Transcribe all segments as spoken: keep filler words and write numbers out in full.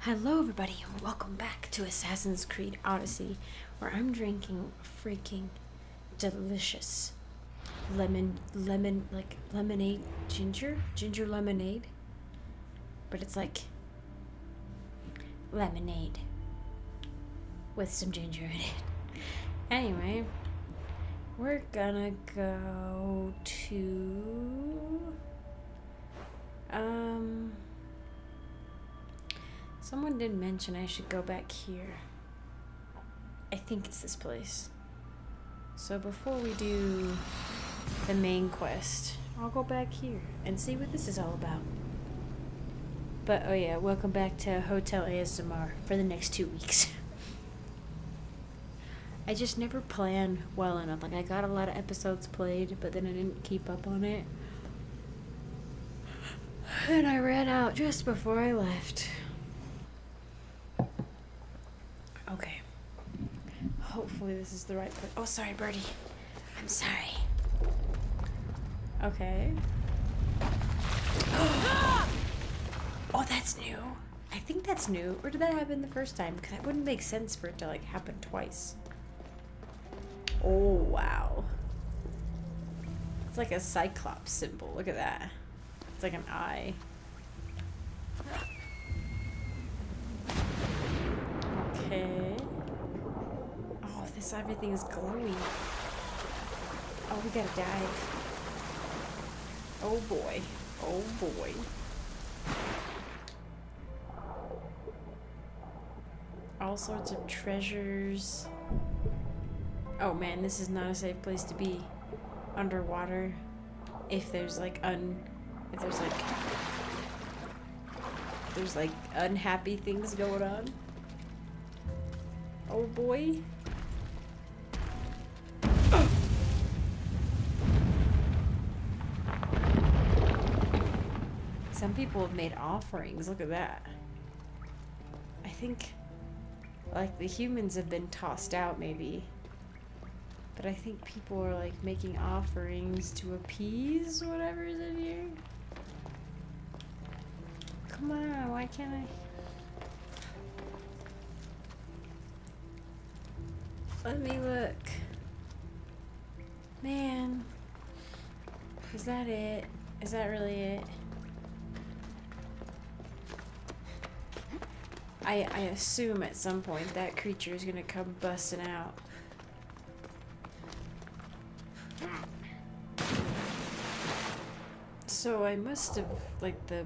Hello everybody, and welcome back to Assassin's Creed Odyssey, where I'm drinking freaking delicious lemon, lemon, like lemonade, ginger, ginger lemonade, but it's like lemonade with some ginger in it. Anyway, we're gonna go to, um... someone did mention I should go back here. I think it's this place. So before we do the main quest, I'll go back here and see what this is all about. But oh yeah, welcome back to Hotel A S M R for the next two weeks. I just never planned well enough. Like, I got a lot of episodes played, but then I didn't keep up on it. And I ran out just before I left. Okay, hopefully this is the right place. Oh, sorry, birdie. I'm sorry. Okay. Oh, that's new. I think that's new. Or did that happen the first time? Because that wouldn't make sense for it to, like, happen twice. Oh, wow. It's like a cyclops symbol. Look at that. It's like an eye. Okay. Oh, this everything is glowy. Oh, we gotta dive. Oh boy. Oh boy. All sorts of treasures. Oh man, this is not a safe place to be underwater. If there's like un, if there's like, if there's like unhappy things going on. Oh boy. Oh. Some people have made offerings. Look at that. I think, like, the humans have been tossed out, maybe. But I think people are, like, making offerings to appease whatever's in here. Come on, why can't I? Let me look. Man. Is that it? Is that really it? I, I assume at some point that creature is gonna come busting out. So I must have, like, the,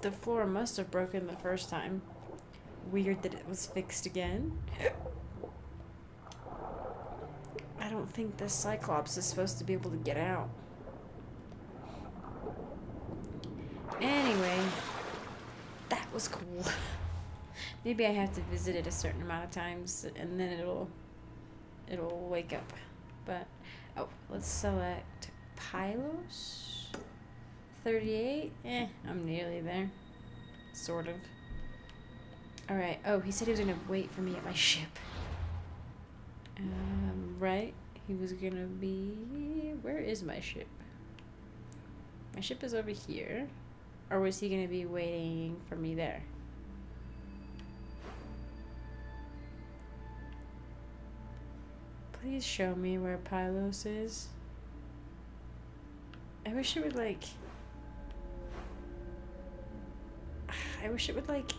the floor must have broken the first time. Weird that it was fixed again. I don't think this cyclops is supposed to be able to get out. Anyway, that was cool. Maybe I have to visit it a certain amount of times and then it'll it'll wake up. But oh, let's select Pylos. thirty-eight. Eh, I'm nearly there. Sort of. Alright, oh, he said he was gonna wait for me at my ship. Um, right? He was gonna be... Where is my ship? My ship is over here. Or was he gonna be waiting for me there? Please show me where Pylos is. I wish it would, like... I wish it would, like...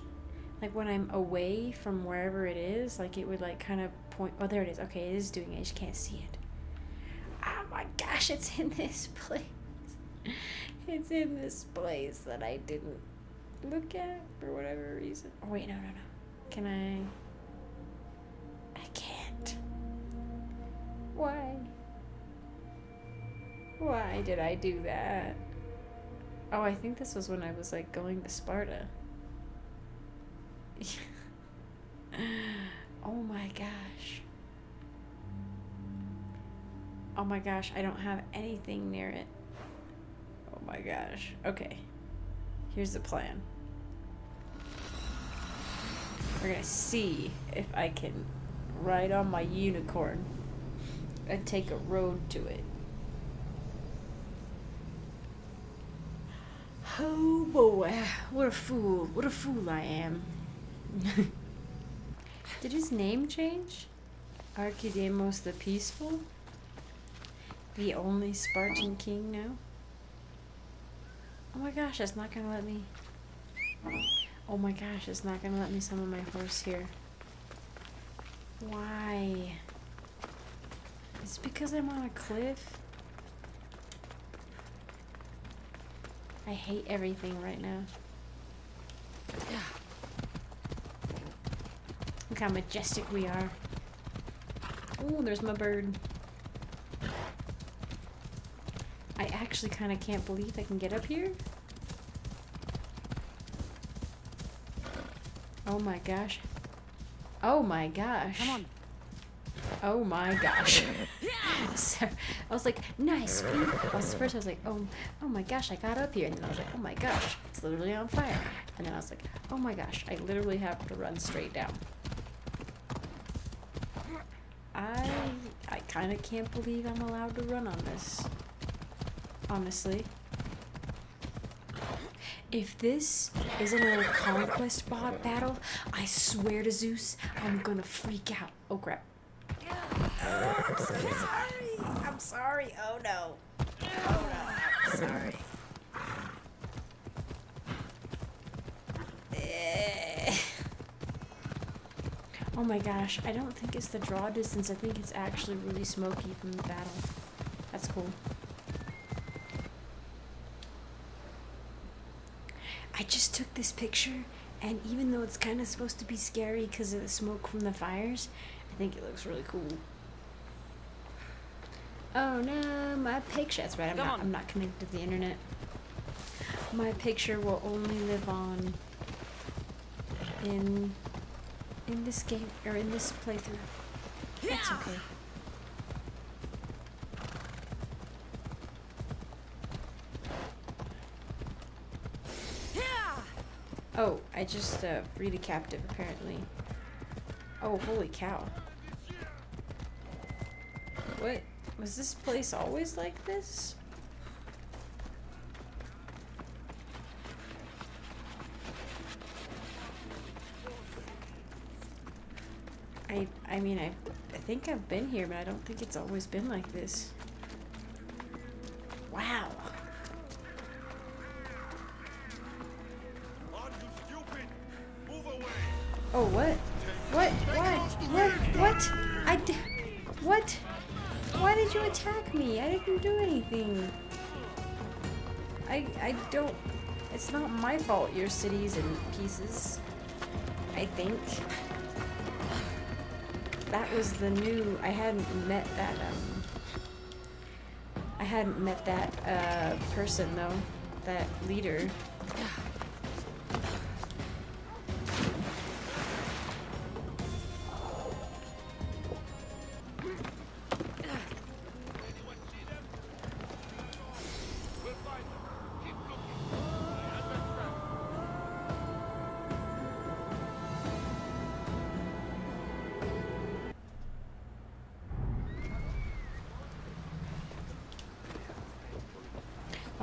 Like, when I'm away from wherever it is, like, it would, like, kind of point... Oh, there it is. Okay, it is doing it. I just can't see it. Oh, my gosh, it's in this place. It's in this place that I didn't look at for whatever reason. Oh, wait, no, no, no. Can I... I can't. Why? Why did I do that? Oh, I think this was when I was, like, going to Sparta. Oh my gosh. Oh my gosh, I don't have anything near it. Oh my gosh. Okay. Here's the plan. We're gonna see if I can ride on my unicorn and take a road to it. Oh boy, what a fool. What a fool I am. Did his name change? Archidemos the Peaceful? The only Spartan king now? Oh my gosh, it's not gonna let me. Oh my gosh, it's not gonna let me summon my horse here. Why? It's because I'm on a cliff? I hate everything right now. Look how majestic we are. Oh, there's my bird. I actually kind of can't believe I can get up here. Oh my gosh. Oh my gosh. Come on. Oh my gosh. So, I was like, nice. I was, first I was like, oh, oh my gosh, I got up here. And then I was like, oh my gosh, it's literally on fire. And then I was like, oh my gosh, I literally have to run straight down. I, I kind of can't believe I'm allowed to run on this. Honestly. If this is a little conquest bot battle, I swear to Zeus, I'm gonna freak out. Oh crap. Oh, I'm so sorry. I'm sorry. Oh no. Oh no. I'm sorry. Oh my gosh. I don't think it's the draw distance. I think it's actually really smoky from the battle. That's cool. I just took this picture, and even though it's kind of supposed to be scary because of the smoke from the fires, I think it looks really cool. Oh no, my picture. That's right, I'm not, I'm not connected to the internet. My picture will only live on in in this game, or in this playthrough. That's okay. Oh, I just uh, freed a captive apparently. Oh, holy cow. What? Was this place always like this? I I mean, I, I think I've been here, but I don't think it's always been like this. Wow. Oh, what? What? What? What? What? I did. What? Why did you attack me? I didn't do anything. I I don't. It's not my fault your city's in pieces. I think. That was the new. I hadn't met that. Um. I hadn't met that uh person though. That leader.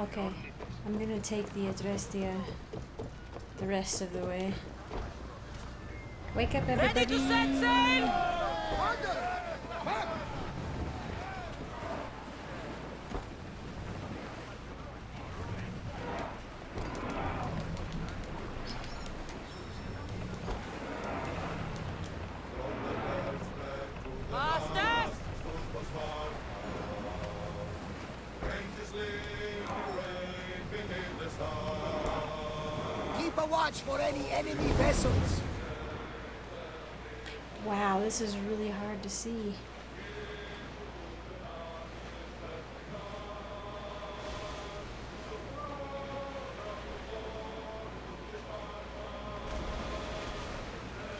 Okay, I'm gonna take the Adrestia the rest of the way. Wake up, everybody! Ready to set sail! Wow, this is really hard to see.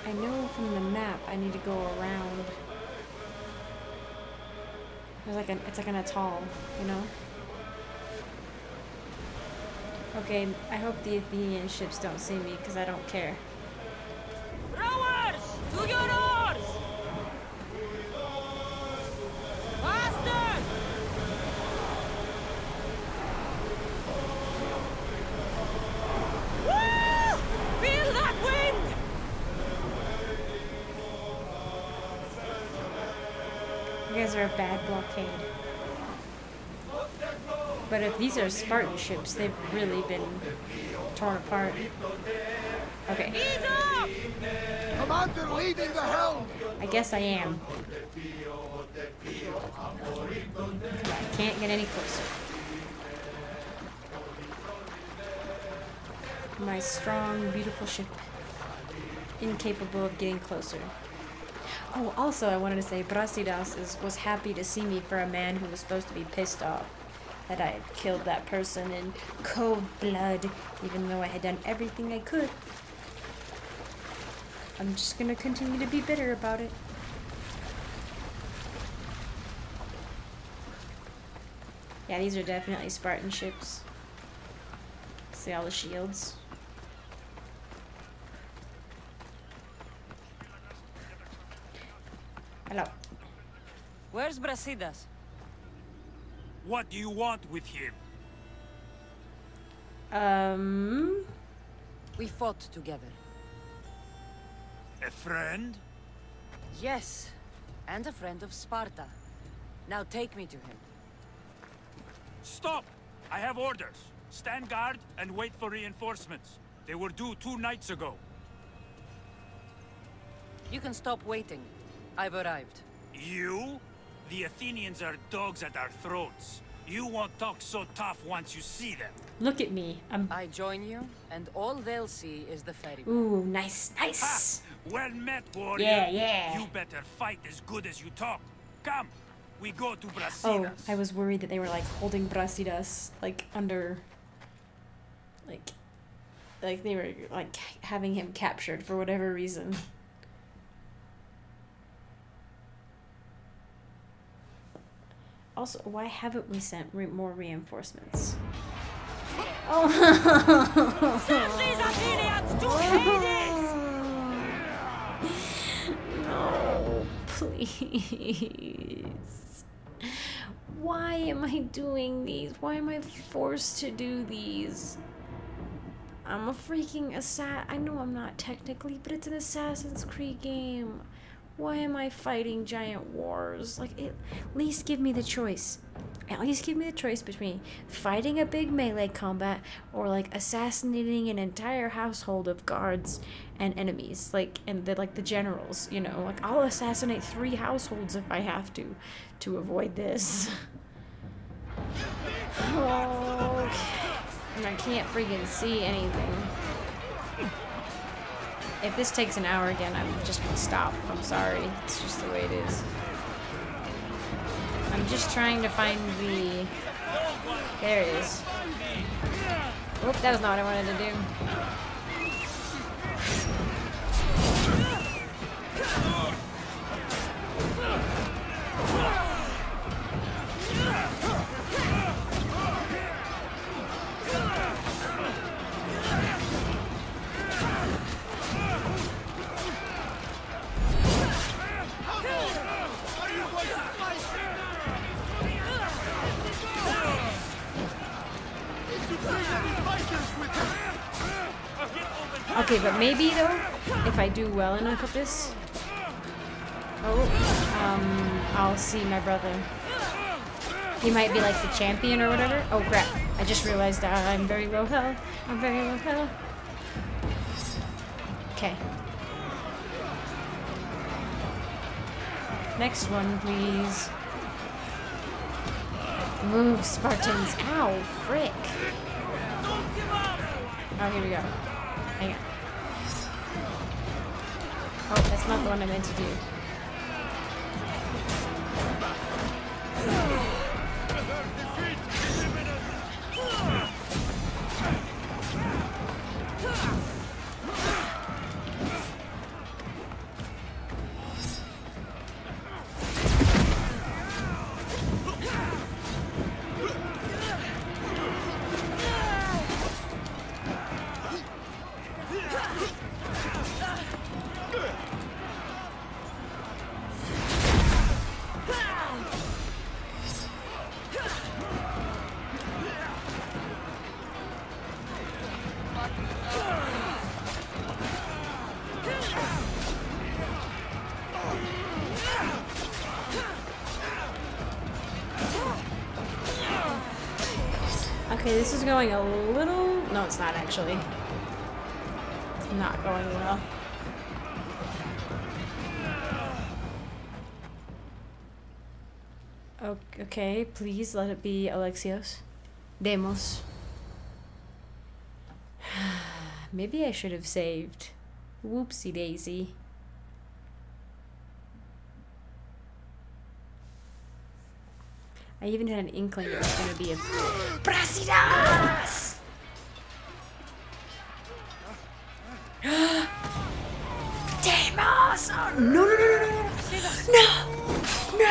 I know from the map I need to go around. There's like an, it's like an atoll, you know? Okay, I hope the Athenian ships don't see me, because I don't care. Rowers! To your oars! Faster! Woo! Feel that wind! guys are a bad blockade. But if these are Spartan ships, they've really been torn apart. Okay. Commander leading the helm! I guess I am. I can't get any closer. My strong, beautiful ship. Incapable of getting closer. Oh, also I wanted to say, Brasidas is, was happy to see me for a man who was supposed to be pissed off that I had killed that person in cold blood, even though I had done everything I could. I'm just gonna continue to be bitter about it. Yeah, these are definitely Spartan ships. See all the shields. Hello. Where's Brasidas? What do you want with him? Um... We fought together. A friend? Yes, and a friend of Sparta. Now take me to him. Stop! I have orders. Stand guard and wait for reinforcements. They were due two nights ago. You can stop waiting. I've arrived. You? The Athenians are dogs at our throats. You won't talk so tough once you see them. Look at me. I'm... I join you, and all they'll see is the ferryman. Ooh, nice, nice. Ha! Well met, warrior. Yeah, yeah. You better fight as good as you talk. Come, we go to Brasidas. Oh, I was worried that they were like holding Brasidas like under, like, like they were like having him captured for whatever reason. Also, why haven't we sent re more reinforcements? Oh! Send these Athenians to Hades! No, please. Why am I doing these? Why am I forced to do these? I'm a freaking assassin. I know I'm not technically, but it's an Assassin's Creed game. Why am I fighting giant wars? Like, at least give me the choice. At least give me the choice between fighting a big melee combat or like assassinating an entire household of guards and enemies, like and the, like the generals. You know, like I'll assassinate three households if I have to, to avoid this. Okay, and I can't freaking see anything. If this takes an hour again, I'm just gonna stop. I'm sorry. It's just the way it is. I'm just trying to find the... There it is. Oop, that was not what I wanted to do. Okay, but maybe though, if I do well enough at this, oh, um, I'll see my brother. He might be like the champion or whatever. Oh crap! I just realized that I'm very low health. I'm very low health. Okay. Next one, please. Move, Spartans! Ow, frick! Oh, here we go. Hang on. Oh, that's not the one I meant to do. Okay, this is going a little... No, it's not actually. It's not going well. Okay, please let it be Alexios. Deimos. Maybe I should have saved. Whoopsie daisy. I even had an inkling it was going to be a... Brasidas! Deimos! Oh, no, no, no, no, no, no!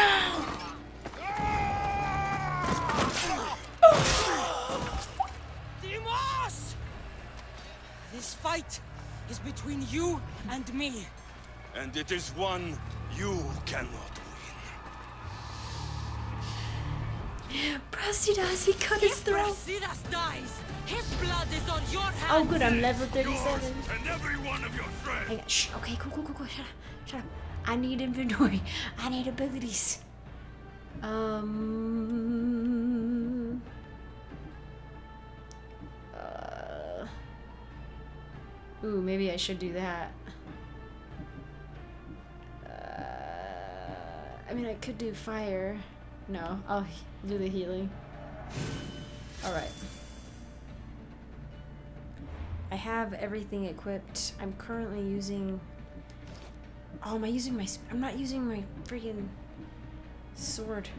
No! No! Deimos! This fight is between you and me. And it is one you cannot win. Brasidas, he cut his throat. Brasidas dies. His blood is on your hands. Oh, good, I'm level thirty-seven. And every one of your friends. Hang on. Shh. Okay, cool, cool, cool, cool. Shut up, shut up. I need inventory. I need abilities. Um. Uh. Ooh, maybe I should do that. Uh. I mean, I could do fire. No, I'll do the healing. Alright. I have everything equipped. I'm currently using... Oh, am I using my... Sp I'm not using my freaking sword.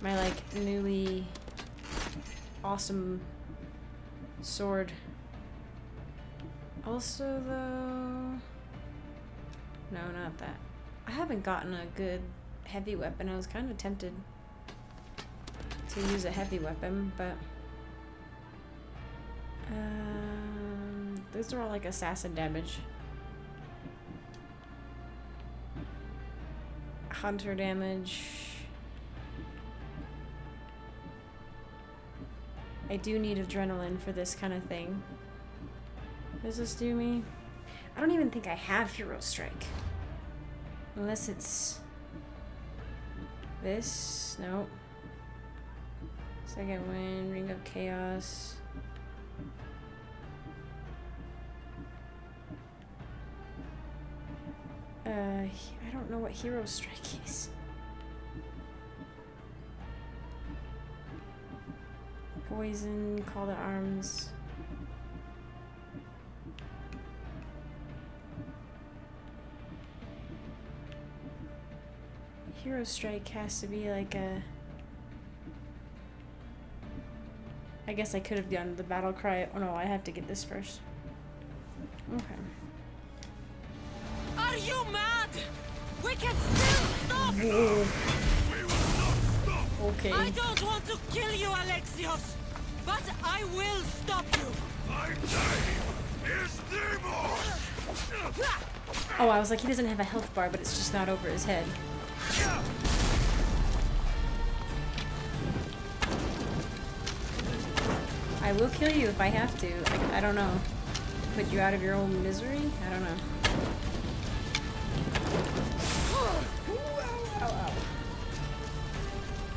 My, like, newly awesome sword. Also, though... No, not that. I haven't gotten a good... heavy weapon. I was kind of tempted to use a heavy weapon, but um, those are all like assassin damage, hunter damage. I do need adrenaline for this kind of thing. Does this do me? I don't even think I have Hero Strike, unless it's this? Nope. Second Wind, Ring of Chaos. Uh, I don't know what Hero Strike is. Poison, Call to Arms. Hero Strike has to be like a... I guess I could have done the Battle Cry. Oh no, I have to get this first. Okay. Are you mad? We can still stop! Whoa. We will not stop! Okay. I don't want to kill you, Alexios! But I will stop you! My name is Deimos! Oh, I was like, he doesn't have a health bar, but it's just not over his head. I will kill you if I have to. Like, I don't know. Put you out of your own misery? I don't know.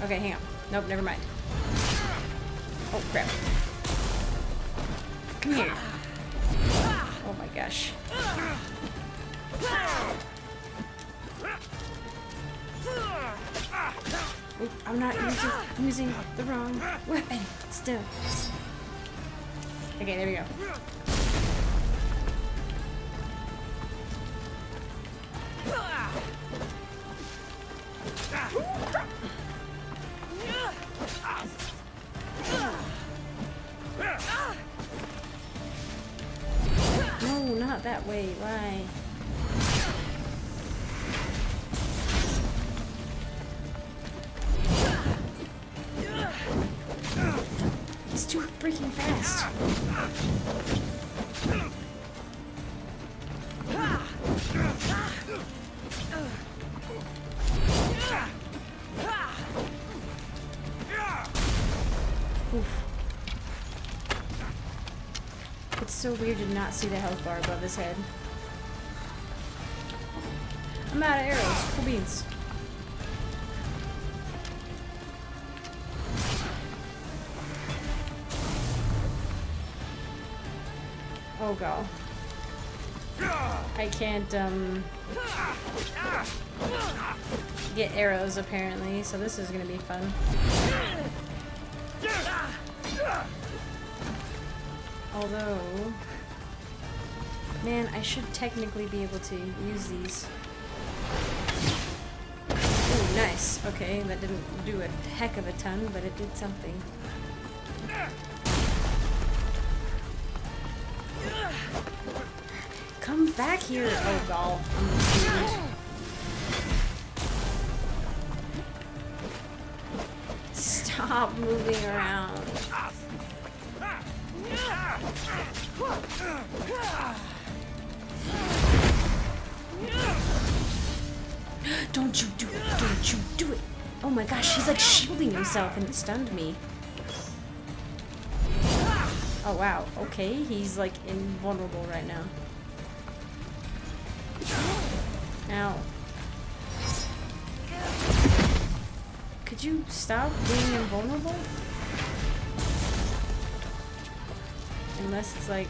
Okay, hang on. Nope, never mind. Oh, crap. Come here. Oh my gosh. Oop, I'm not using, I'm using the wrong weapon still. Okay, there we go. No, not that way. Why? Freaking fast. Oof. It's so weird to not see the health bar above his head. I'm out of arrows. Cool beans. Oh god. I can't um get arrows apparently, so this is gonna be fun. Although, man, I should technically be able to use these. Ooh, nice. Okay, that didn't do a heck of a ton, but it did something. Come back here! Oh, god. Stop moving around. Don't you do it! Don't you do it! Oh my gosh, he's like shielding himself and it stunned me. Oh wow, okay, he's like invulnerable right now. Ow. Could you stop being invulnerable? Unless it's like...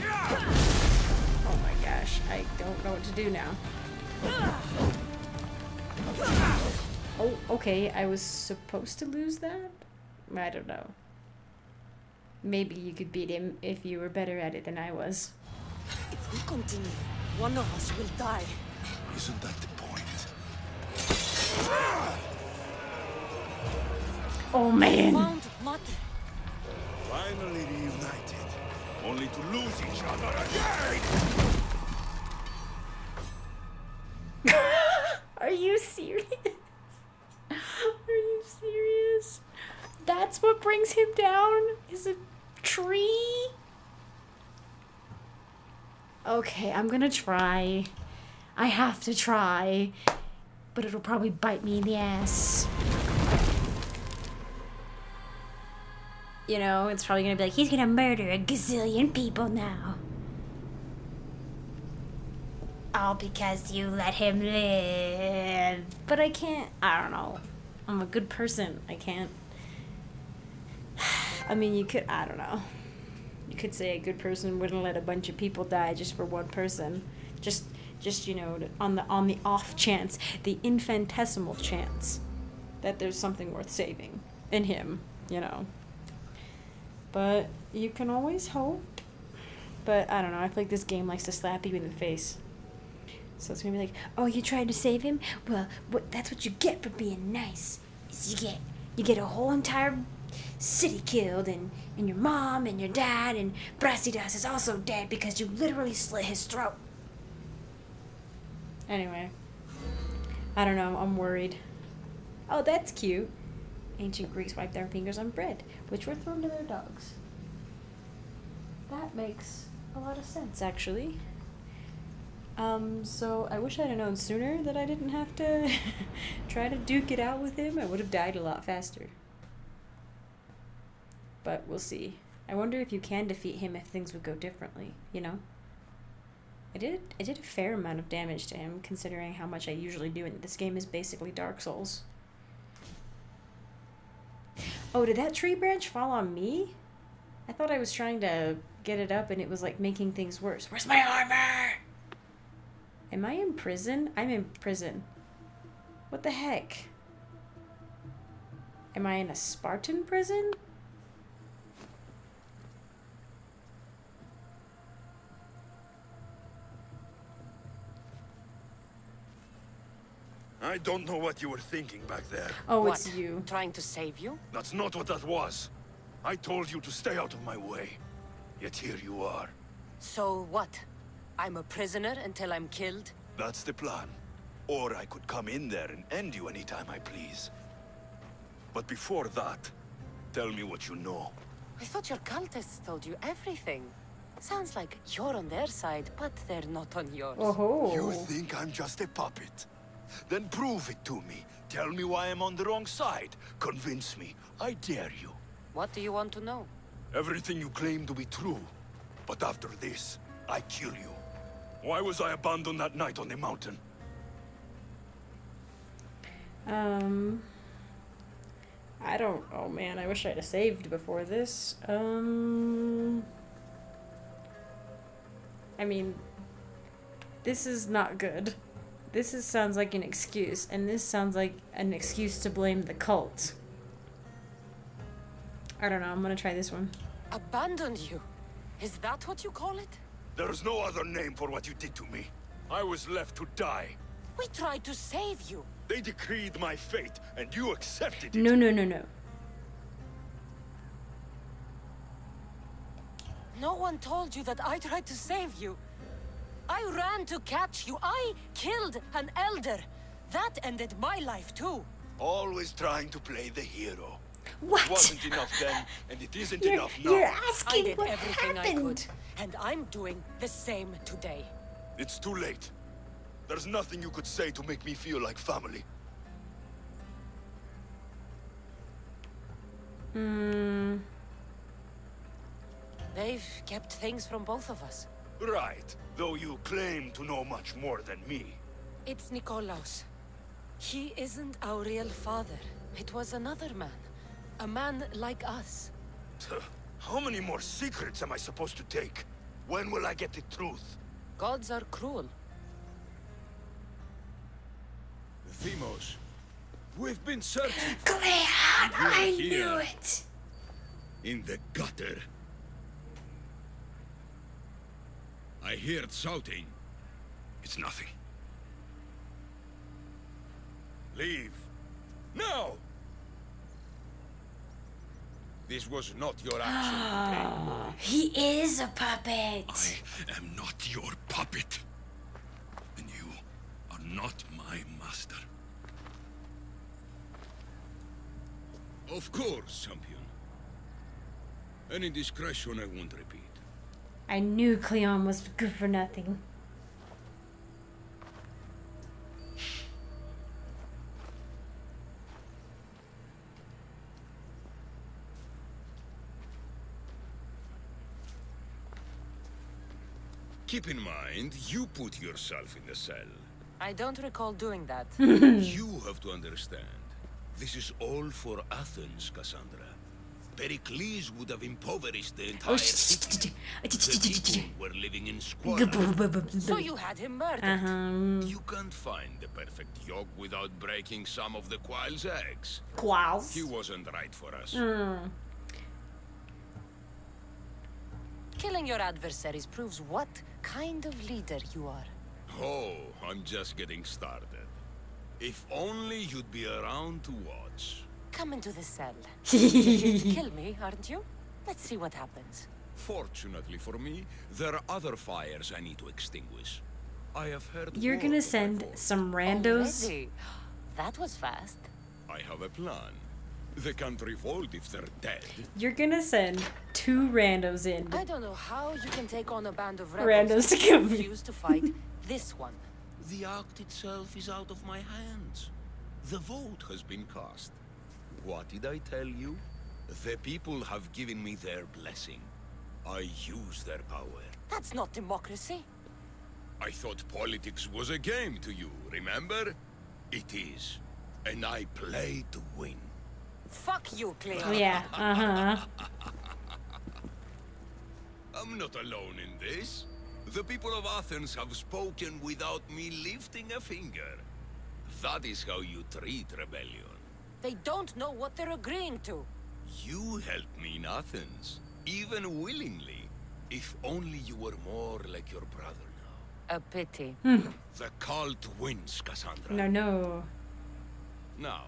Oh my gosh, I don't know what to do now. Oh, okay, I was supposed to lose that? I don't know. Maybe you could beat him if you were better at it than I was. If we continue, one of us will die. Isn't that the point? Oh man! Found Mate. Finally reunited, only to lose each other again. Are you serious? Are you serious? That's what brings him down? Is a tree? Okay, I'm gonna try. I have to try. But it'll probably bite me in the ass. You know, it's probably gonna be like, he's gonna murder a gazillion people now. All because you let him live. But I can't, I don't know. I'm a good person, I can't. I mean, you could, I don't know. You could say a good person wouldn't let a bunch of people die just for one person. Just, just you know, on the on the off chance, the infinitesimal chance that there's something worth saving in him, you know. But you can always hope. But I don't know, I feel like this game likes to slap you in the face. So it's gonna be like, oh, you tried to save him? Well, what, that's what you get for being nice. Is you get, you get a whole entire city killed, and, and your mom and your dad, and Brasidas is also dead because you literally slit his throat. Anyway, I don't know, I'm worried. Oh, that's cute. Ancient Greeks wiped their fingers on bread, which were thrown to their dogs. That makes a lot of sense, actually. Um, so I wish I'd have known sooner that I didn't have to try to duke it out with him. I would have died a lot faster. But we'll see. I wonder if you can defeat him if things would go differently, you know? I did, I did a fair amount of damage to him, considering how much I usually do, and this game is basically Dark Souls. Oh, did that tree branch fall on me? I thought I was trying to get it up and it was like making things worse. Where's my armor? Am I in prison? I'm in prison. What the heck? Am I in a Spartan prison? I don't know what you were thinking back there. Oh, what? It's you. Trying to save you? That's not what that was. I told you to stay out of my way. Yet here you are. So what? I'm a prisoner until I'm killed? That's the plan. Or I could come in there and end you anytime I please. But before that, tell me what you know. I thought your cultists told you everything. Sounds like you're on their side, but they're not on yours. Oh-ho. You think I'm just a puppet? Then prove it to me. Tell me why I'm on the wrong side. Convince me. I dare you. What do you want to know? Everything you claim to be true. But after this, I kill you. Why was I abandoned that night on the mountain? Um... I don't... Oh man, I wish I'd have saved before this. Um... I mean, this is not good. This is, sounds like an excuse, and this sounds like an excuse to blame the cult. I don't know, I'm gonna try this one. Abandoned you? Is that what you call it? There's no other name for what you did to me. I was left to die. We tried to save you. They decreed my fate, and you accepted it. No, no, no, no. No one told you that I tried to save you. I ran to catch you. I killed an elder. That ended my life, too. Always trying to play the hero. What? It wasn't enough then, and it isn't you're, enough now. You're asking I did what everything happened. I could, and I'm doing the same today. It's too late. There's nothing you could say to make me feel like family. Hmm. They've kept things from both of us. Right, though you claim to know much more than me. It's Nikolaos. He isn't our real father. It was another man. A man like us. How many more secrets am I supposed to take? When will I get the truth? Gods are cruel. Themos, we've been searching. Cleon, I here. knew it. In the gutter. I heard shouting. It's nothing. Leave. Now! This was not your action. Oh, he is a puppet. I am not your puppet. And you are not my master. Of course, champion. Any indiscretion I won't repeat. I knew Cleon was good for nothing. Keep in mind, you put yourself in the cell. I don't recall doing that. You have to understand. This is all for Athens, Cassandra. Pericles would have impoverished the entire city. The people were living in squalor. So you had him murdered. Uh-huh. You can't find the perfect yolk without breaking some of the quail's eggs. Quails? He wasn't right for us. Mm. Killing your adversaries proves what kind of leader you are. Oh, I'm just getting started. If only you'd be around to watch. Come into the cell. You'd kill me, aren't you? Let's see what happens. Fortunately for me, there are other fires I need to extinguish. I have heard. You're gonna send some randos. Already? That was fast. I have a plan. They can't revolt if they're dead. You're gonna send two randos in. I don't know how you can take on a band of rebels randos to kill me. Refuse to fight this one. The act itself is out of my hands. The vote has been cast. What did I tell you? The people have given me their blessing. I use their power. That's not democracy. I thought politics was a game to you, remember? It is. And I play to win. Fuck you, Cleo. Yeah, uh-huh. I'm not alone in this. The people of Athens have spoken without me lifting a finger. That is how you treat rebellion. They don't know what they're agreeing to. You helped me in Athens, even willingly. If only you were more like your brother now. A pity. Hmm. The cult wins, Cassandra. No, no. Now,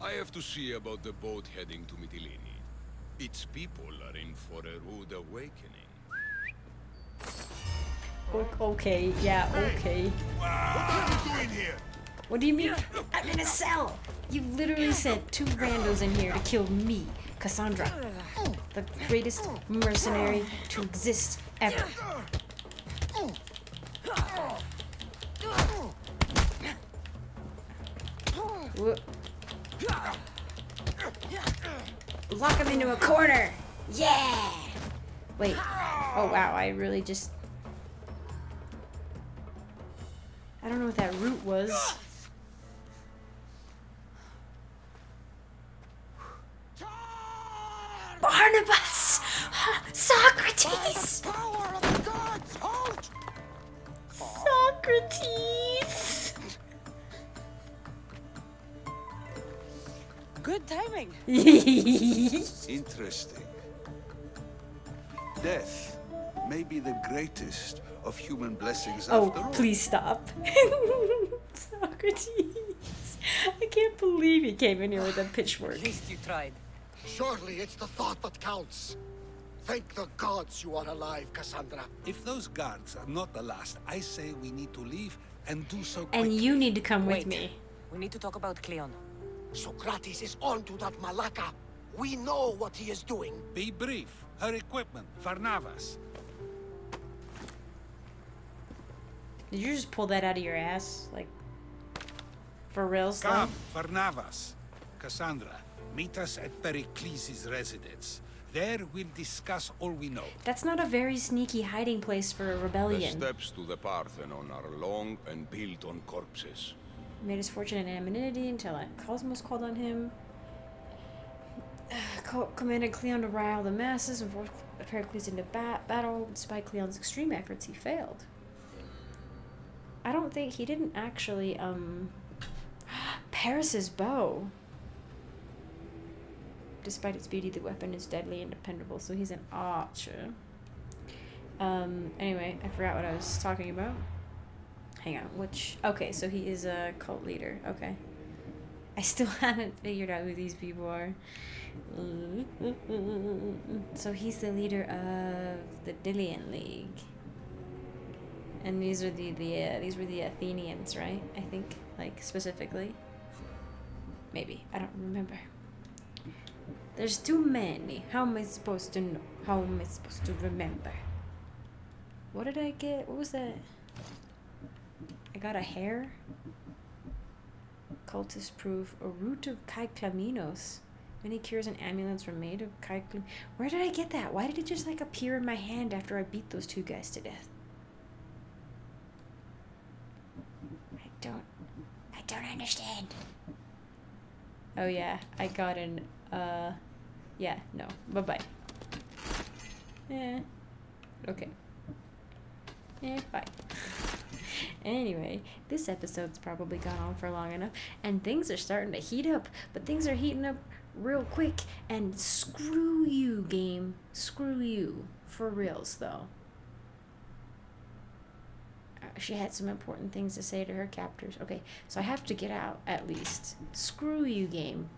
I have to see about the boat heading to Mytilene. Its people are in for a rude awakening. Okay, yeah, okay. What are you doing here? What do you mean? I'm in a cell! You literally sent two randos in here to kill me, Cassandra. The greatest mercenary to exist ever. Lock him into a corner! Yeah! Wait. Oh wow, I really just... I don't know what that root was. Varnavas! Socrates! By the power of the gods, hold Interesting. Death may be the greatest of human blessings oh, after all. Oh, please stop. Socrates. I can't believe he came in here with a pitchfork. At least you tried. Surely it's the thought that counts. Thank the gods you are alive, Cassandra. If those guards are not the last, I say we need to leave and do so quickly. And you need to come Wait. with me. We need to talk about Cleon. Socrates is on to that Malaka. We know what he is doing. Be brief. Her equipment, Varnavas. Did you just pull that out of your ass? Like, for real stuff? Come, Varnavas. Cassandra, meet us at Pericles' residence. There we'll discuss all we know. That's not a very sneaky hiding place for a rebellion. The steps to the Parthenon are long and built on corpses. Made his fortune in anonymity until Cosmos called on him. Co commanded Cleon to rile the masses and forced Pericles into bat battle. Despite Cleon's extreme efforts, he failed. I don't think he didn't actually. Um, Paris's bow. Despite its beauty, the weapon is deadly and dependable. So he's an archer. Um. Anyway, I forgot what I was talking about. Hang on, which... Okay, so he is a cult leader. Okay. I still haven't figured out who these people are. So he's the leader of the Dilian League. And these are the, the uh, these were the Athenians, right? I think, like, specifically. Maybe. I don't remember. There's too many. How am I supposed to know? How am I supposed to remember? What did I get? What was that? I got a hair. Cultists prove a root of Kyclaminos. Many cures and amulets were made of Kyclam. Where did I get that? Why did it just like appear in my hand after I beat those two guys to death? I don't. I don't understand. Oh yeah, I got an. Uh, yeah. No. Bye bye. Yeah. Okay. Yeah. Bye. Anyway, this episode's probably gone on for long enough, and things are starting to heat up, but things are heating up real quick, and screw you, game. Screw you. For reals, though. She had some important things to say to her captors. Okay, so I have to get out, at least. Screw you, game.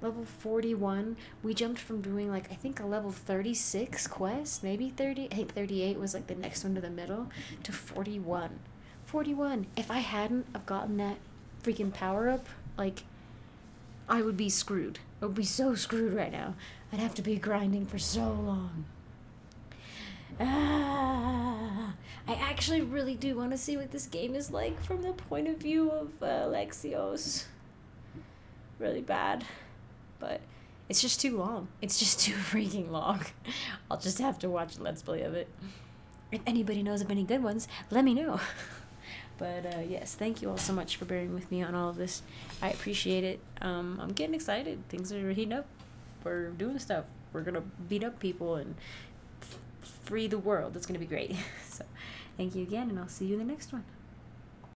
Level forty-one, we jumped from doing like, I think a level thirty-six quest, maybe thirty, I think thirty-eight was like the next one to the middle, to forty-one. forty-one, if I hadn't have gotten that freaking power up, like, I would be screwed. I would be so screwed right now. I'd have to be grinding for so long. Ah, I actually really do want to see what this game is like from the point of view of uh, Alexios. Really bad. But it's just too long. It's just too freaking long. I'll just have to watch a Let's Play of it. If anybody knows of any good ones, let me know. But uh, yes, thank you all so much for bearing with me on all of this. I appreciate it. Um, I'm getting excited. Things are heating up. We're doing stuff. We're going to beat up people and free the world. It's going to be great. So thank you again, and I'll see you in the next one.